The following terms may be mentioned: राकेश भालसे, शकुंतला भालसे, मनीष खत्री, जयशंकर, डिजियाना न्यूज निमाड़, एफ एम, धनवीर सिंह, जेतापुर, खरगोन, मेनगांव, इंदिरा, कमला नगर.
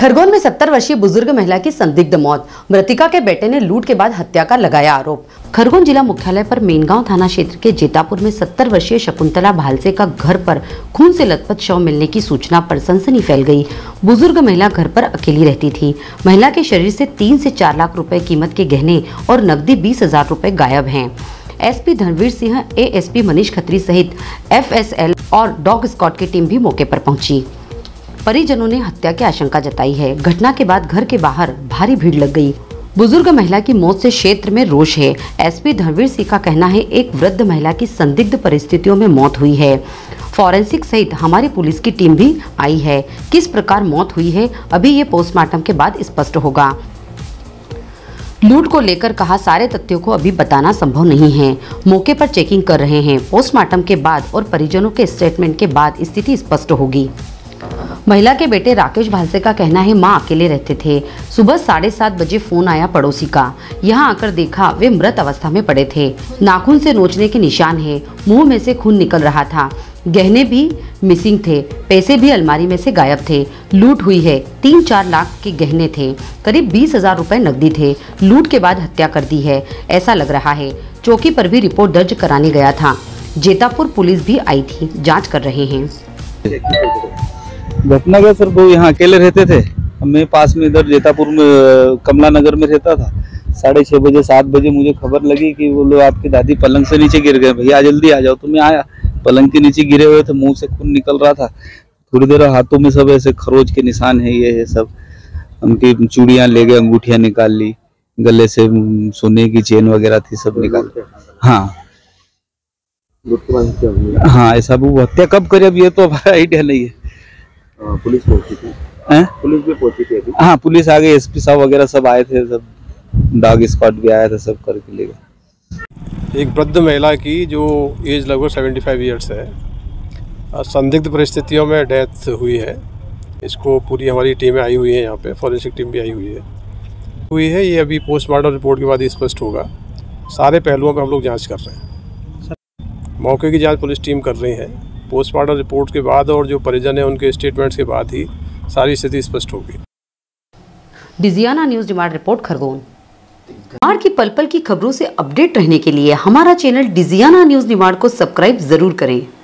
खरगोन में 70 वर्षीय बुजुर्ग महिला की संदिग्ध मौत, मृतिका के बेटे ने लूट के बाद हत्या का लगाया आरोप। खरगोन जिला मुख्यालय पर मेनगांव थाना क्षेत्र के जेतापुर में 70 वर्षीय शकुंतला भालसे का घर पर खून से लथपथ शव मिलने की सूचना पर सनसनी फैल गई। बुजुर्ग महिला घर पर अकेली रहती थी। महिला के शरीर से 3 से 4 लाख रुपए कीमत के गहने और नकदी 20,000 रुपए गायब हैं। एसपी धनवीर सिंह, एएसपी मनीष खत्री सहित FSL और डॉग स्क्वाड की टीम भी मौके पर पहुंची। परिजनों ने हत्या की आशंका जताई है। घटना के बाद घर के बाहर भारी भीड़ लग गई। बुजुर्ग महिला की मौत से क्षेत्र में रोष है। एसपी धनवीर सिंह का कहना है, एक वृद्ध महिला की संदिग्ध परिस्थितियों में मौत हुई है। फॉरेंसिक सहित हमारी पुलिस की टीम भी आई है। किस प्रकार मौत हुई है, अभी ये पोस्टमार्टम के बाद स्पष्ट होगा। लूट को लेकर कहा, सारे तथ्यों को अभी बताना संभव नहीं है। मौके पर चेकिंग कर रहे हैं। पोस्टमार्टम के बाद और परिजनों के स्टेटमेंट के बाद स्थिति स्पष्ट होगी। महिला के बेटे राकेश भालसे का कहना है, मां अकेले रहते थे। सुबह 7:30 बजे फोन आया पड़ोसी का। यहां आकर देखा वे मृत अवस्था में पड़े थे। नाखून से नोचने के निशान है। मुंह में से खून निकल रहा था। गहने भी मिसिंग थे। पैसे भी अलमारी में से गायब थे। लूट हुई है। 3-4 लाख के गहने थे। करीब 20,000 रुपए नकदी थे। लूट के बाद हत्या कर दी है, ऐसा लग रहा है। चौकी पर भी रिपोर्ट दर्ज कराने गया था। जेतापुर पुलिस भी आई थी, जाँच कर रहे हैं। घटना क्या सर, वो यहाँ अकेले रहते थे। मैं पास में इधर जेतापुर में कमला नगर में रहता था। 6:30 बजे 7 बजे मुझे खबर लगी कि वो लोग, आपकी दादी पलंग से नीचे गिर गए, भैया जल्दी आ जाओ। तो मैं आया, पलंग के नीचे गिरे हुए थे, मुंह से खून निकल रहा था। थोड़ी देर, हाथों में सब ऐसे खरोच के निशान है, ये है सब। उनकी चूड़ियाँ ले गए, अंगूठियाँ निकाल ली, गले से सोने की चेन वगैरह थी, सब निकाल। हाँ हाँ, ऐसा वो हत्या कब करे, अब ये तो हमारा आइडिया नहीं है। पुलिस पहुंची थी, पुलिस भी पहुंची थी। हाँ, पुलिस आ गई, एसपी साहब वगैरह सब आए थे, सब डॉग स्क्वाड भी आया था, सब करके ले गए। एक वृद्ध महिला की, जो एज लगभग 75 ईयर्स है, संदिग्ध परिस्थितियों में डेथ हुई है। इसको पूरी हमारी टीमें आई हुई है, यहाँ पे फॉरेंसिक टीम भी आई हुई है। ये अभी पोस्टमार्टम रिपोर्ट के बाद स्पष्ट होगा। सारे पहलुओं पर हम लोग जाँच कर रहे हैं। मौके की जाँच पुलिस टीम कर रही है। पोस्टमार्टम रिपोर्ट के बाद और जो परिजन है उनके स्टेटमेंट्स के बाद ही सारी स्थिति स्पष्ट होगी। डिजियाना न्यूज निमाड़ report, खरगोन। निमाड़ की पल पल की खबरों से अपडेट रहने के लिए हमारा चैनल डिजियाना न्यूज निमाड़ को सब्सक्राइब जरूर करें।